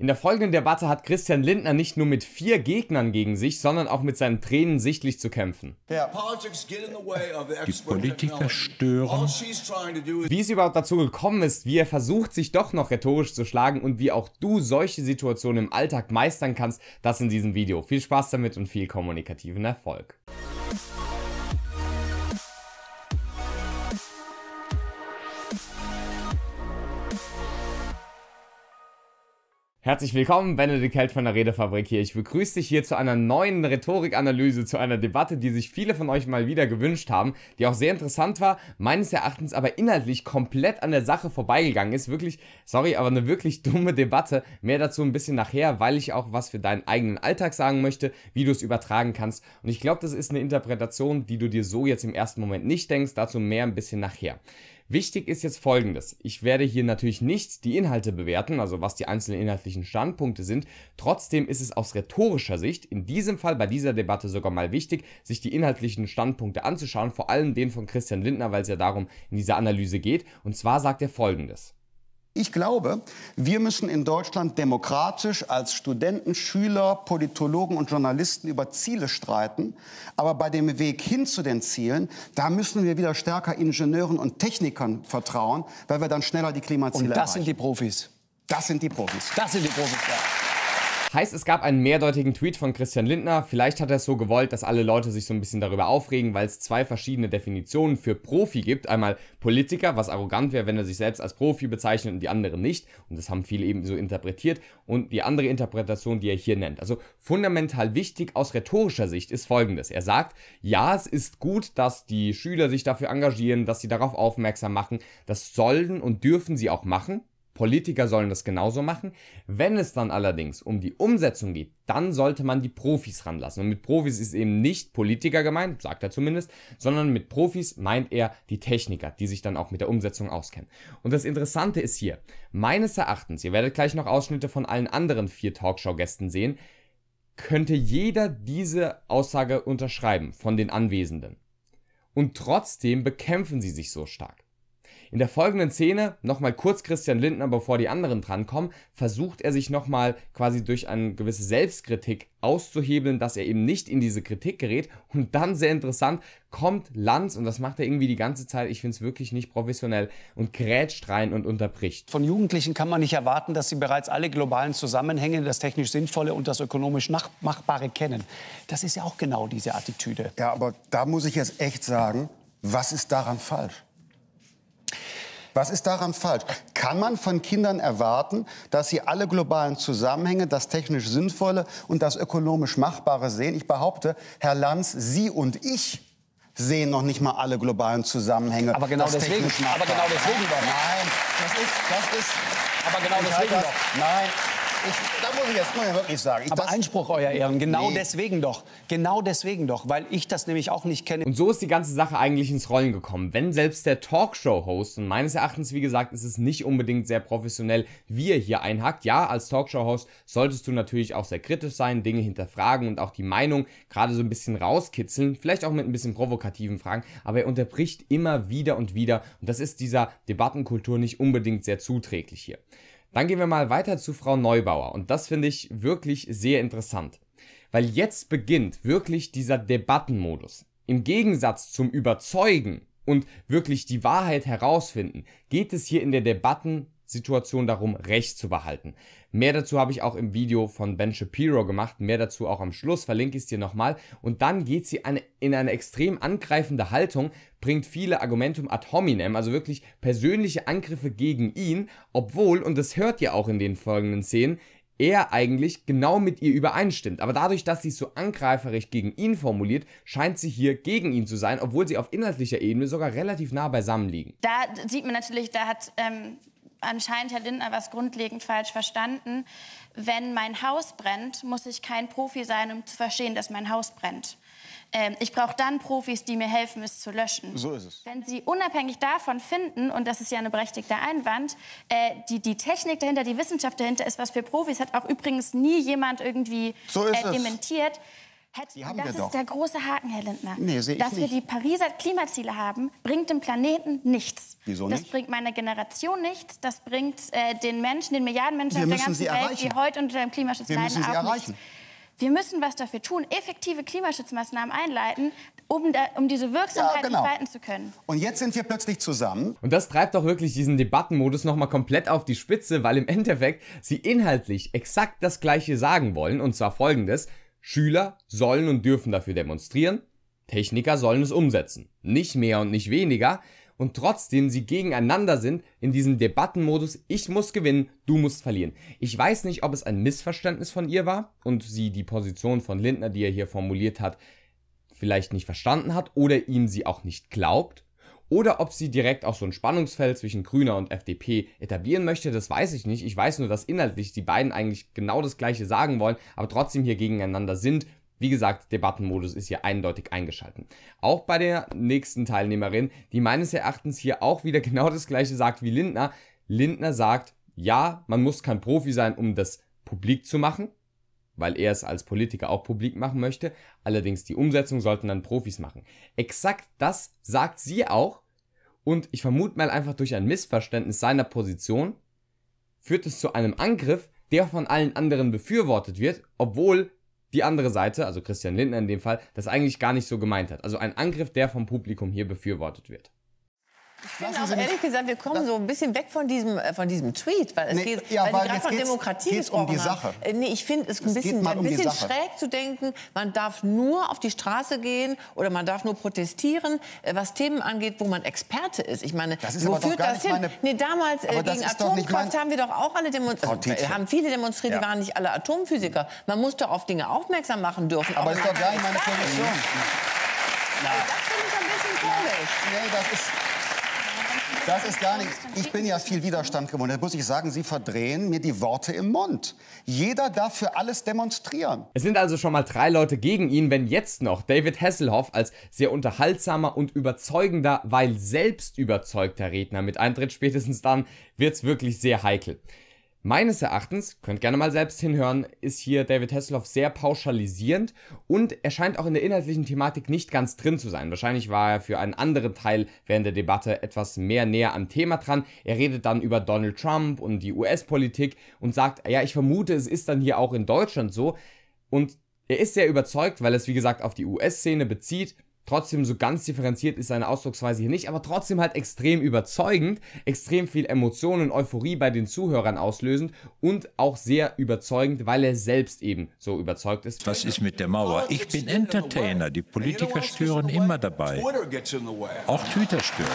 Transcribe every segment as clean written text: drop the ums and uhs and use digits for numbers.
In der folgenden Debatte hat Christian Lindner nicht nur mit 4 Gegnern gegen sich, sondern auch mit seinen Tränen sichtlich zu kämpfen. Die Politiker stören. Wie es überhaupt dazu gekommen ist, wie er versucht, sich doch noch rhetorisch zu schlagen und wie auch du solche Situationen im Alltag meistern kannst, das in diesem Video. Viel Spaß damit und viel kommunikativen Erfolg. Herzlich willkommen, Benedikt Held von der Redefabrik hier. Ich begrüße dich hier zu einer neuen Rhetorikanalyse, zu einer Debatte, die sich viele von euch mal wieder gewünscht haben, die auch sehr interessant war, meines Erachtens aber inhaltlich komplett an der Sache vorbeigegangen ist. Wirklich, sorry, aber eine wirklich dumme Debatte. Mehr dazu ein bisschen nachher, weil ich auch was für deinen eigenen Alltag sagen möchte, wie du es übertragen kannst. Und ich glaube, das ist eine Interpretation, die du dir so jetzt im ersten Moment nicht denkst, dazu mehr ein bisschen nachher. Wichtig ist jetzt Folgendes. Ich werde hier natürlich nicht die Inhalte bewerten, also was die einzelnen inhaltlichen Standpunkte sind. Trotzdem ist es aus rhetorischer Sicht, in diesem Fall bei dieser Debatte sogar mal wichtig, sich die inhaltlichen Standpunkte anzuschauen, vor allem den von Christian Lindner, weil es ja darum in dieser Analyse geht. Und zwar sagt er Folgendes. Ich glaube, wir müssen in Deutschland demokratisch als Studenten, Schüler, Politologen und Journalisten über Ziele streiten. Aber bei dem Weg hin zu den Zielen, da müssen wir wieder stärker Ingenieuren und Technikern vertrauen, weil wir dann schneller die Klimaziele erreichen. Und das sind die Profis. Das sind die Profis. Das sind die Profis, ja. Heißt, es gab einen mehrdeutigen Tweet von Christian Lindner. Vielleicht hat er es so gewollt, dass alle Leute sich so ein bisschen darüber aufregen, weil es 2 verschiedene Definitionen für Profi gibt. Einmal Politiker, was arrogant wäre, wenn er sich selbst als Profi bezeichnet und die andere nicht. Und das haben viele eben so interpretiert. Und die andere Interpretation, die er hier nennt. Also fundamental wichtig aus rhetorischer Sicht ist Folgendes. Er sagt, ja, es ist gut, dass die Schüler sich dafür engagieren, dass sie darauf aufmerksam machen. Das sollen und dürfen sie auch machen. Politiker sollen das genauso machen. Wenn es dann allerdings um die Umsetzung geht, dann sollte man die Profis ranlassen. Und mit Profis ist eben nicht Politiker gemeint, sagt er zumindest, sondern mit Profis meint er die Techniker, die sich dann auch mit der Umsetzung auskennen. Und das Interessante ist hier, meines Erachtens, ihr werdet gleich noch Ausschnitte von allen anderen 4 Talkshow-Gästen sehen, könnte jeder diese Aussage unterschreiben von den Anwesenden. Und trotzdem bekämpfen sie sich so stark. In der folgenden Szene, nochmal kurz Christian Lindner, bevor die anderen drankommen, versucht er sich nochmal quasi durch eine gewisse Selbstkritik auszuhebeln, dass er eben nicht in diese Kritik gerät. Und dann, sehr interessant, kommt Lanz, und das macht er irgendwie die ganze Zeit, ich finde es wirklich nicht professionell, und grätscht rein und unterbricht. Von Jugendlichen kann man nicht erwarten, dass sie bereits alle globalen Zusammenhänge, das technisch Sinnvolle und das ökonomisch Machbare kennen. Das ist ja auch genau diese Attitüde. Ja, aber da muss ich jetzt echt sagen, was ist daran falsch? Was ist daran falsch? Kann man von Kindern erwarten, dass sie alle globalen Zusammenhänge, das technisch Sinnvolle und das ökonomisch Machbare sehen? Ich behaupte, Herr Lanz, Sie und ich sehen noch nicht mal alle globalen Zusammenhänge. Aber genau deswegen doch. Nein, das ist. Nein. Da muss ich jetzt mal wirklich sagen. Aber Einspruch, euer Ehren, genau deswegen doch. Genau deswegen doch, weil ich das nämlich auch nicht kenne. Und so ist die ganze Sache eigentlich ins Rollen gekommen. Wenn selbst der Talkshow-Host, und meines Erachtens, wie gesagt, ist es nicht unbedingt sehr professionell, wie er hier einhakt. Ja, als Talkshow-Host solltest du natürlich auch sehr kritisch sein, Dinge hinterfragen und auch die Meinung gerade so ein bisschen rauskitzeln, vielleicht auch mit ein bisschen provokativen Fragen, aber er unterbricht immer wieder und wieder. Und das ist dieser Debattenkultur nicht unbedingt sehr zuträglich hier. Dann gehen wir mal weiter zu Frau Neubauer und das finde ich wirklich sehr interessant, weil jetzt beginnt wirklich dieser Debattenmodus. Im Gegensatz zum Überzeugen und wirklich die Wahrheit herausfinden, geht es hier in der Debattensituation darum, Recht zu behalten. Mehr dazu habe ich auch im Video von Ben Shapiro gemacht, mehr dazu auch am Schluss, verlinke ich es dir nochmal. Und dann geht sie in eine extrem angreifende Haltung, bringt viele Argumentum ad hominem, also wirklich persönliche Angriffe gegen ihn, obwohl, und das hört ihr auch in den folgenden Szenen, er eigentlich genau mit ihr übereinstimmt. Aber dadurch, dass sie es so angreiferisch gegen ihn formuliert, scheint sie hier gegen ihn zu sein, obwohl sie auf inhaltlicher Ebene sogar relativ nah beisammen liegen. Da sieht man natürlich, da hat anscheinend Herr Lindner was grundlegend falsch verstanden. Wenn mein Haus brennt, muss ich kein Profi sein, um zu verstehen, dass mein Haus brennt. Ich brauche dann Profis, die mir helfen, es zu löschen. So ist es. Wenn Sie unabhängig davon finden, und das ist ja eine berechtigte Einwand, die Technik dahinter, die Wissenschaft dahinter ist, was für Profis, hat auch übrigens nie jemand irgendwie dementiert. Das ist der große Haken, Herr Lindner. Nee, sehe ich nicht. Dass wir die Pariser Klimaziele haben, bringt dem Planeten nichts. Wieso nicht? Das bringt meiner Generation nichts. Das bringt den Menschen, den Milliarden Menschen auf der ganzen Welt, die heute unter dem Klimaschutz leiden, auch nichts. Wir müssen sie erreichen. Wir müssen was dafür tun, effektive Klimaschutzmaßnahmen einleiten, um diese Wirksamkeit entfalten zu können. Und jetzt sind wir plötzlich zusammen. Und das treibt doch wirklich diesen Debattenmodus nochmal komplett auf die Spitze, weil im Endeffekt sie inhaltlich exakt das Gleiche sagen wollen, und zwar Folgendes: Schüler sollen und dürfen dafür demonstrieren, Techniker sollen es umsetzen. Nicht mehr und nicht weniger. Und trotzdem sie gegeneinander sind in diesem Debattenmodus, ich muss gewinnen, du musst verlieren. Ich weiß nicht, ob es ein Missverständnis von ihr war und sie die Position von Lindner, die er hier formuliert hat, vielleicht nicht verstanden hat oder ihm sie auch nicht glaubt. Oder ob sie direkt auch so ein Spannungsfeld zwischen Grüner und FDP etablieren möchte, das weiß ich nicht. Ich weiß nur, dass inhaltlich die beiden eigentlich genau das Gleiche sagen wollen, aber trotzdem hier gegeneinander sind. Wie gesagt, Debattenmodus ist hier eindeutig eingeschalten. Auch bei der nächsten Teilnehmerin, die meines Erachtens hier auch wieder genau das Gleiche sagt wie Lindner. Lindner sagt, ja, man muss kein Profi sein, um das publik zu machen, weil er es als Politiker auch publik machen möchte. Allerdings die Umsetzung sollten dann Profis machen. Exakt das sagt sie auch. Und ich vermute mal einfach durch ein Missverständnis seiner Position führt es zu einem Angriff, der von allen anderen befürwortet wird, obwohl die andere Seite, also Christian Lindner in dem Fall, das eigentlich gar nicht so gemeint hat. Also ein Angriff, der vom Publikum hier befürwortet wird. Ich finde auch ehrlich gesagt, wir kommen so ein bisschen weg von diesem Tweet, weil es weil gerade von Demokratie gesprochen um die Sache. Nee, ich finde es ein bisschen schräg zu denken, man darf nur auf die Straße gehen oder man darf nur protestieren, was Themen angeht, wo man Experte ist. Ich meine, wo führt das hin? Damals gegen Atomkraft haben wir doch auch alle demonstriert. Haben viele demonstriert, die waren nicht alle Atomphysiker. Man muss doch auf Dinge aufmerksam machen dürfen. Aber das ist doch gar nicht meine Position. Das finde ich ein bisschen komisch. Nee, das ist gar nichts. Ich bin ja viel Widerstand gewohnt. Da muss ich sagen, Sie verdrehen mir die Worte im Mund. Jeder darf für alles demonstrieren. Es sind also schon mal 3 Leute gegen ihn, wenn jetzt noch David Hasselhoff als sehr unterhaltsamer und überzeugender, weil selbst überzeugter Redner mit eintritt, spätestens dann wird's wirklich sehr heikel. Meines Erachtens, könnt gerne mal selbst hinhören, ist hier David Hasselhoff sehr pauschalisierend und er scheint auch in der inhaltlichen Thematik nicht ganz drin zu sein. Wahrscheinlich war er für einen anderen Teil während der Debatte etwas mehr näher am Thema dran. Er redet dann über Donald Trump und die US-Politik und sagt, ja, ich vermute, es ist dann hier auch in Deutschland so. Und er ist sehr überzeugt, weil er es, wie gesagt, auf die US-Szene bezieht. Trotzdem so ganz differenziert ist seine Ausdrucksweise hier nicht, aber trotzdem halt extrem überzeugend, extrem viel Emotionen und Euphorie bei den Zuhörern auslösend und auch sehr überzeugend, weil er selbst eben so überzeugt ist. Was ist mit der Mauer? Ich bin Entertainer, die Politiker stören immer dabei. Auch Twitter stört.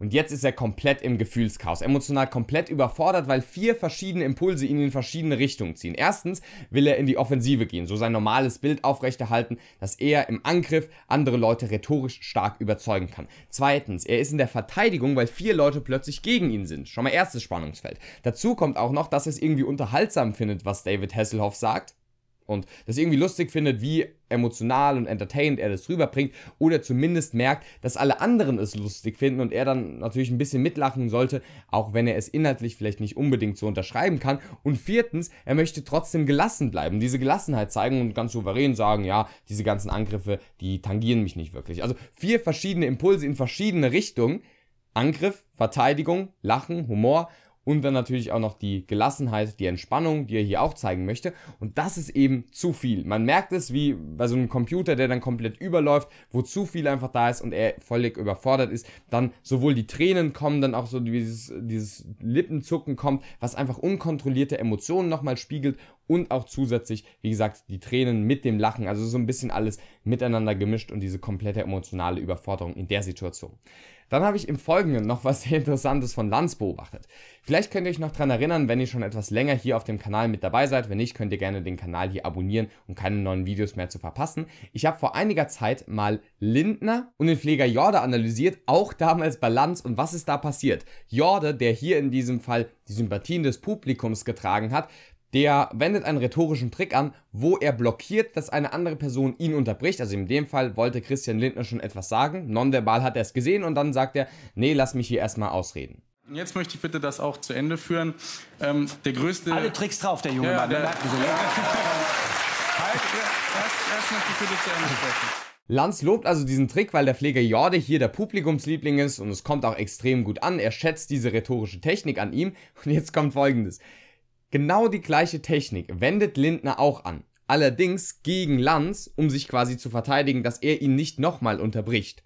Und jetzt ist er komplett im Gefühlschaos, emotional komplett überfordert, weil 4 verschiedene Impulse ihn in verschiedene Richtungen ziehen. Erstens will er in die Offensive gehen, so sein normales Bild aufrechterhalten, dass er im Angriff andere Leute rhetorisch stark überzeugen kann. Zweitens, er ist in der Verteidigung, weil 4 Leute plötzlich gegen ihn sind. Schon mal erstes Spannungsfeld. Dazu kommt auch noch, dass er es irgendwie unterhaltsam findet, was David Hasselhoff sagt. Und das irgendwie lustig findet, wie emotional und entertainend er das rüberbringt oder zumindest merkt, dass alle anderen es lustig finden und er dann natürlich ein bisschen mitlachen sollte, auch wenn er es inhaltlich vielleicht nicht unbedingt so unterschreiben kann. Und viertens, er möchte trotzdem gelassen bleiben, diese Gelassenheit zeigen und ganz souverän sagen, ja, diese ganzen Angriffe, die tangieren mich nicht wirklich. Also 4 verschiedene Impulse in verschiedene Richtungen, Angriff, Verteidigung, Lachen, Humor. Und dann natürlich auch noch die Gelassenheit, die Entspannung, die er hier auch zeigen möchte. Und das ist eben zu viel. Man merkt es wie bei so einem Computer, der dann komplett überläuft, wo zu viel einfach da ist und er völlig überfordert ist. Dann sowohl die Tränen kommen, dann auch so dieses Lippenzucken kommt, was einfach unkontrollierte Emotionen nochmal spiegelt. Und auch zusätzlich, wie gesagt, die Tränen mit dem Lachen. Also so ein bisschen alles miteinander gemischt und diese komplette emotionale Überforderung in der Situation. Dann habe ich im Folgenden noch was sehr Interessantes von Lanz beobachtet. Vielleicht könnt ihr euch noch daran erinnern, wenn ihr schon etwas länger hier auf dem Kanal mit dabei seid. Wenn nicht, könnt ihr gerne den Kanal hier abonnieren, um keine neuen Videos mehr zu verpassen. Ich habe vor einiger Zeit mal Lindner und den Pfleger Jorde analysiert, auch damals bei Lanz. Und was ist da passiert? Jorde, der hier in diesem Fall die Sympathien des Publikums getragen hat, der wendet einen rhetorischen Trick an, wo er blockiert, dass eine andere Person ihn unterbricht. Also in dem Fall wollte Christian Lindner schon etwas sagen. Nonverbal hat er es gesehen und dann sagt er, nee, lass mich hier erstmal ausreden. Jetzt möchte ich bitte das auch zu Ende führen. Der größte... Alle Tricks drauf, der junge Mann. Halt, erst möchte ich bitte zu Ende sprechen. Lanz lobt also diesen Trick, weil der Pfleger Jorde hier der Publikumsliebling ist und es kommt auch extrem gut an. Er schätzt diese rhetorische Technik an ihm und jetzt kommt Folgendes. Genau die gleiche Technik wendet Lindner auch an, allerdings gegen Lanz, um sich quasi zu verteidigen, dass er ihn nicht nochmal unterbricht.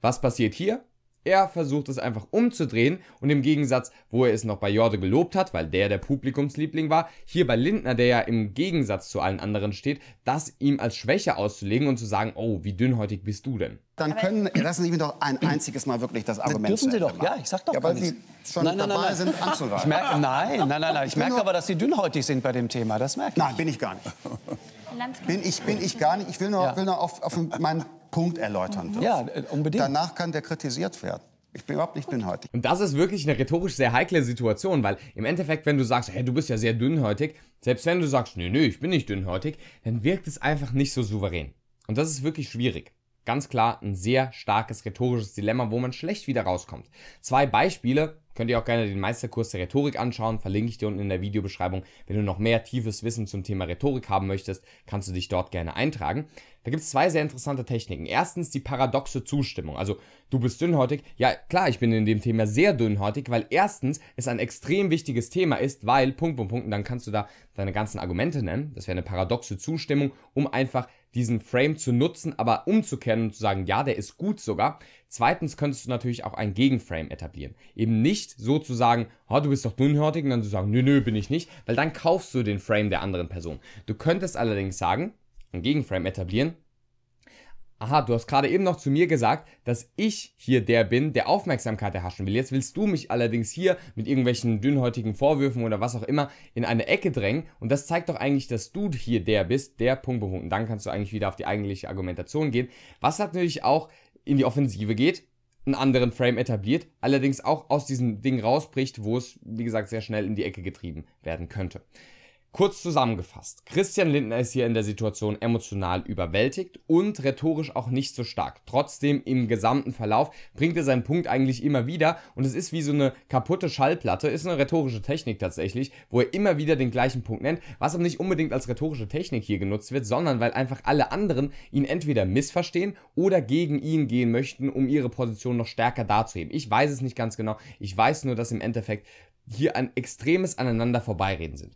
Was passiert hier? Er versucht es einfach umzudrehen und im Gegensatz, wo er es noch bei Jorde gelobt hat, weil der Publikumsliebling war, hier bei Lindner, der ja im Gegensatz zu allen anderen steht, das ihm als Schwäche auszulegen und zu sagen, oh, wie dünnhäutig bist du denn? Dann können, lassen Sie mich doch ein einziges Mal wirklich das Argument dürfen Sie doch, ja, ich sag doch ja, weil Sie schon dabei sind, anzureißen. Ich merke, ich merke aber, dass Sie dünnhäutig sind bei dem Thema, das merke ich. Nein, bin ich gar nicht. Bin ich gar nicht, ich will nur, auf meinen Punkt erläutern. Das. Ja, unbedingt. Danach kann der kritisiert werden. Ich bin überhaupt nicht dünnhäutig. Und das ist wirklich eine rhetorisch sehr heikle Situation, weil im Endeffekt, wenn du sagst, hey, du bist ja sehr dünnhäutig, selbst wenn du sagst, nee, ich bin nicht dünnhäutig, dann wirkt es einfach nicht so souverän. Und das ist wirklich schwierig. Ganz klar ein sehr starkes rhetorisches Dilemma, wo man schlecht wieder rauskommt. Zwei Beispiele, könnt ihr auch gerne den Meisterkurs der Rhetorik anschauen, verlinke ich dir unten in der Videobeschreibung. Wenn du noch mehr tiefes Wissen zum Thema Rhetorik haben möchtest, kannst du dich dort gerne eintragen. Da gibt es zwei sehr interessante Techniken. Erstens die paradoxe Zustimmung, also du bist dünnhäutig, ja klar, ich bin in dem Thema sehr dünnhäutig, weil erstens es ein extrem wichtiges Thema ist, weil und dann kannst du da deine ganzen Argumente nennen. Das wäre eine paradoxe Zustimmung, um einfach diesen Frame zu nutzen, aber umzukehren und zu sagen, ja, der ist gut sogar. Zweitens könntest du natürlich auch einen Gegenframe etablieren. Eben nicht so zu sagen, oh, du bist doch dünnhäutig, und dann zu sagen, nö, bin ich nicht, weil dann kaufst du den Frame der anderen Person. Du könntest allerdings sagen, einen Gegenframe etablieren, aha, du hast gerade eben noch zu mir gesagt, dass ich hier der bin, der Aufmerksamkeit erhaschen will. Jetzt willst du mich allerdings hier mit irgendwelchen dünnhäutigen Vorwürfen oder was auch immer in eine Ecke drängen. Und das zeigt doch eigentlich, dass du hier der bist, der Und dann kannst du eigentlich wieder auf die eigentliche Argumentation gehen. Was natürlich auch in die Offensive geht, einen anderen Frame etabliert, allerdings auch aus diesem Ding rausbricht, wo es, wie gesagt, sehr schnell in die Ecke getrieben werden könnte. Kurz zusammengefasst, Christian Lindner ist hier in der Situation emotional überwältigt und rhetorisch auch nicht so stark. Trotzdem im gesamten Verlauf bringt er seinen Punkt eigentlich immer wieder und es ist wie so eine kaputte Schallplatte, ist eine rhetorische Technik tatsächlich, wo er immer wieder den gleichen Punkt nennt, was aber nicht unbedingt als rhetorische Technik hier genutzt wird, sondern weil einfach alle anderen ihn entweder missverstehen oder gegen ihn gehen möchten, um ihre Position noch stärker darzuheben. Ich weiß es nicht ganz genau, ich weiß nur, dass im Endeffekt hier ein extremes Aneinander-Vorbeireden sind.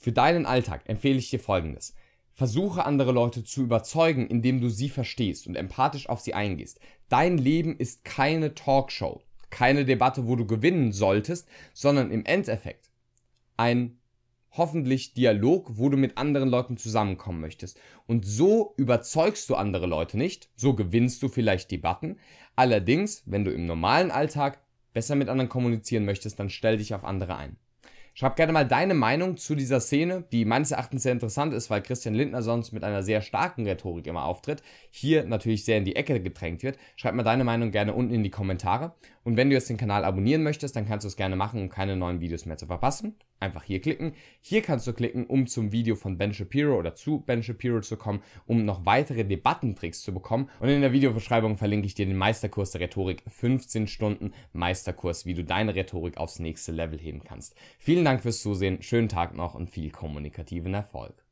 Für deinen Alltag empfehle ich dir Folgendes. Versuche andere Leute zu überzeugen, indem du sie verstehst und empathisch auf sie eingehst. Dein Leben ist keine Talkshow, keine Debatte, wo du gewinnen solltest, sondern im Endeffekt ein hoffentlich Dialog, wo du mit anderen Leuten zusammenkommen möchtest. Und so überzeugst du andere Leute nicht, so gewinnst du vielleicht Debatten. Allerdings, wenn du im normalen Alltag besser mit anderen kommunizieren möchtest, dann stell dich auf andere ein. Schreib gerne mal deine Meinung zu dieser Szene, die meines Erachtens sehr interessant ist, weil Christian Lindner sonst mit einer sehr starken Rhetorik immer auftritt, hier natürlich sehr in die Ecke gedrängt wird. Schreib mal deine Meinung gerne unten in die Kommentare. Und wenn du jetzt den Kanal abonnieren möchtest, dann kannst du es gerne machen, um keine neuen Videos mehr zu verpassen. Einfach hier klicken. Hier kannst du klicken, um zum Video von Ben Shapiro oder zu Ben Shapiro zu kommen, um noch weitere Debattentricks zu bekommen. Und in der Videobeschreibung verlinke ich dir den Meisterkurs der Rhetorik, 15 Stunden Meisterkurs, wie du deine Rhetorik aufs nächste Level heben kannst. Vielen Dank fürs Zusehen, schönen Tag noch und viel kommunikativen Erfolg.